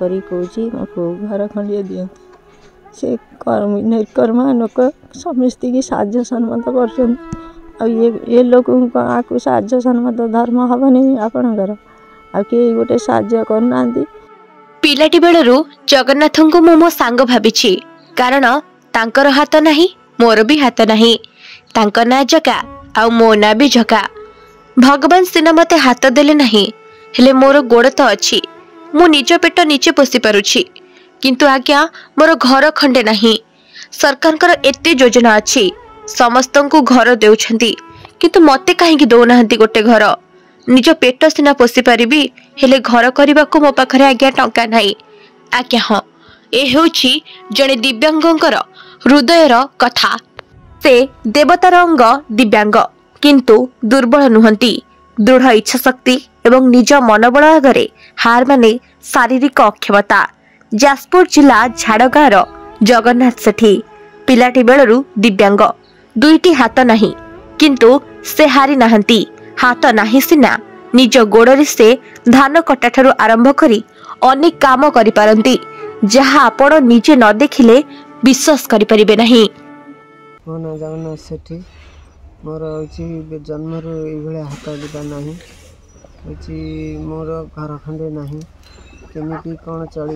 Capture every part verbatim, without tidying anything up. करी कौच घर खंडिया दिखती से निर्कर्मा लोक समस्ती की साझ्य सम्मत कर ये ये लोक आपको साझ्य सम्मत धर्म हेनी आपणकर आ के गोटे साझ्य करना पिलाटी बेलू जगन्नाथ को मो सांग भाई कारण तांकर हाथ नाही मोर भी हाथ नाही तांकर ना जका आ मो ना भी जका भगवान सिना मते हाथ देले नाही हेले मोर गोड़ तो अच्छी मु निज पेट नीचे पोषि पारुछि किंतु आज्ञा मोर घर खंडे नाही सरकारकर एते योजना अछि समस्तन को घर देउछंती किंतु मते काहेकि दो नाहंती गोटे घर निज पेट सिना पोषि पारिबी हेले घर करिबा को मो पाखरे आज्ञा टंका नाही आज्ञा ह ए होछि जने दिव्यांगंकर हृदयर कथा से देवतार अंग दिव्यांग किंतु दुर्बल नुहंती दृढ़ इच्छा शक्ति एवं निज मनोबल आगे हार माने शारीरिक अक्षमता जाजपुर जिला झाड़गाँव जगन्नाथ सेठी पिलाटी बेलू दिव्यांग दुईटी हाथ नहीं किंतु से हारी नाहंती हाथ नाही सिना निज गोड़े से धान कटा ठारू आरंभ करी अनेक काम करि पारंती जहाँ आपण निजे न देखिले विश्वास करें ना मो ना जगन्नाथ सेठी मोर हो जन्म ये हाथ दिवा ना मोर घर खंडे ना केमी कौन चल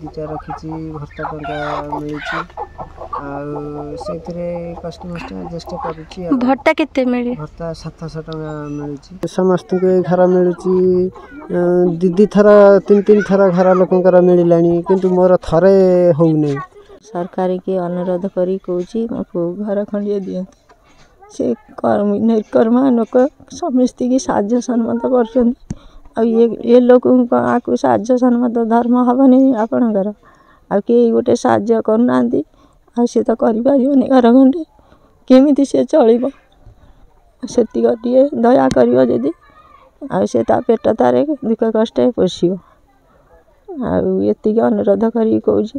दीटा रखी भर्ता टाँचा मिले कष्ट मष्ट एडजस्ट कर भर्ता के भर्ता सात सौ टाँचा मिले समस्त को घर मिलू दीदी थर तीन तीन थर घर लोकंर मिलला कि मोर थे हो सरकार के अनुरोध करी कर घर खंडिया दिखती से निर्कर्मा लोक समस्ती की साझ्य सम्मत कर ये ये लोक आपको साझ्य सम्मत धर्म हेनी आपणकर आ के गोटे साझ्य करना सी तो करें घर खंडे केमी सी चलो से टे दया करी से पेट तारे दुख कष्ट पोष आती अनुरोध करी कौच।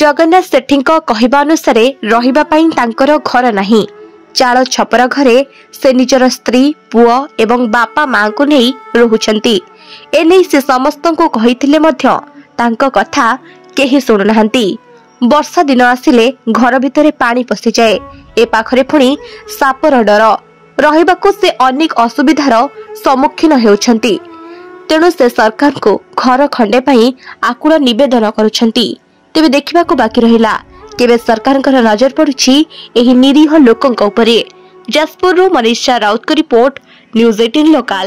जगन्नाथ सेठी कहवा अनुसार रही घर नहीं चाल छपर घरे से निजर स्त्री पुआ एवं बापा माँ को नहीं रोचती एने से समस्त को कही कथा कहीं शुणुना वर्षा दिन आसिले घर भितर पानी पशि जाए ए पाखरे पुणी सापर डर रही से अनेक असुविधार सम्मुखीन होती तेणु से सरकार को घर खंडे आकुल नवेदन कर तेबे देखा बाकी रहा केवे सरकार नजर पड़ुछि एही निरीह लोकंक उपरे। जाजपुरु मनीषा राउत को रिपोर्ट न्यूज अठारह लोकल।